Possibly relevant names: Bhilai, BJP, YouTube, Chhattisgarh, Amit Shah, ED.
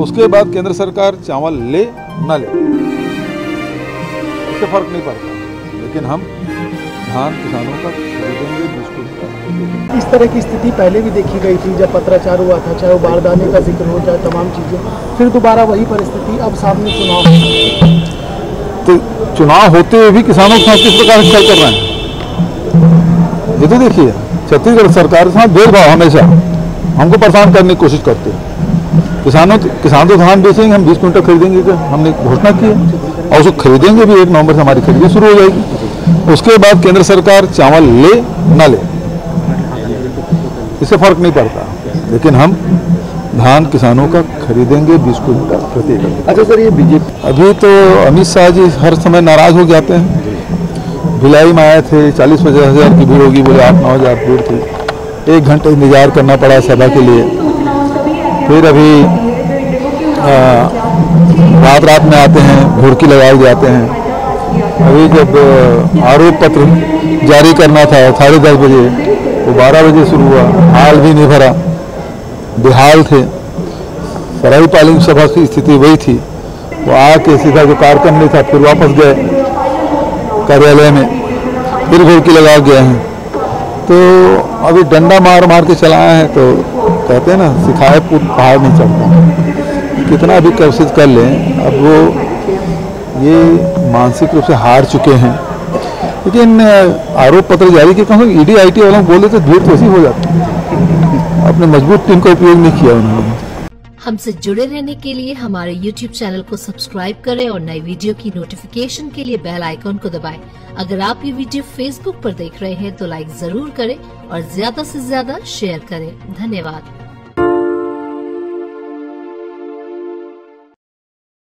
उसके बाद केंद्र सरकार चावल ले ना ले उससे फर्क नहीं पड़ता, लेकिन हम धान किसानों का खरीदेंगे बिल्कुल। इस तरह की स्थिति पहले भी देखी गई थी जब पत्राचार हुआ था, चाहे वो बारदाने का जिक्र हो, चाहे तमाम चीज़ें, फिर दोबारा वही परिस्थिति अब सामने चुनाव, तो चुनाव होते हुए भी किसानों के साथ किस प्रकार से कर रहे हैं ये तो देखिए। छत्तीसगढ़ सरकार के साथ भेदभाव हमेशा हमको परेशान करने की कोशिश करते हैं। किसान तो धान बेचेंगे, हम 20 क्विंटल खरीदेंगे तो हमने घोषणा की है और उसको खरीदेंगे भी 1 नवंबर से हमारी खरीदी शुरू हो जाएगी। उसके बाद केंद्र सरकार चावल ले ना ले इससे फर्क नहीं पड़ता, लेकिन हम धान किसानों का खरीदेंगे 20 क्विंटल प्रति एकड़। अच्छा सर, ये बीजेपी अभी तो अमित शाह जी हर समय नाराज हो जाते हैं। भिलाई में आए थे, 40-50 हज़ार की भीड़ होगी, बोले 8-9 हज़ार भीड़ थी, 1 घंटा इंतजार करना पड़ा सभा के लिए। फिर अभी रात में आते हैं, घुड़की लगाए जाते हैं। अभी जब आरोप पत्र जारी करना था 10:30 बजे, वो 12 बजे शुरू हुआ, हाल भी नहीं भरा, बेहाल थे। सराय पालिंग सभा की स्थिति वही थी, वो आके सीधा जो कार्यक्रम नहीं था, फिर वापस गए कार्यालय में, फिर घुड़की लगा गए हैं। तो अभी डंडा मार मार के चलाए हैं, तो कहते हैं ना सिखाए पूत पहाड़ नहीं चढ़ता। कितना भी कोशिश कर लें, अब वो ये मानसिक रूप से हार चुके हैं। लेकिन आरोप पत्र जारी के कम ED IT वालों बोले तो भीड़ तो ऐसी हो जाती है, अपने मजबूत टीम का उपयोग नहीं किया उन्होंने। हमसे जुड़े रहने के लिए हमारे YouTube चैनल को सब्सक्राइब करें और नई वीडियो की नोटिफिकेशन के लिए बेल आइकॉन को दबाएं। अगर आप ये वीडियो Facebook पर देख रहे हैं तो लाइक जरूर करें और ज्यादा से ज्यादा शेयर करें। धन्यवाद।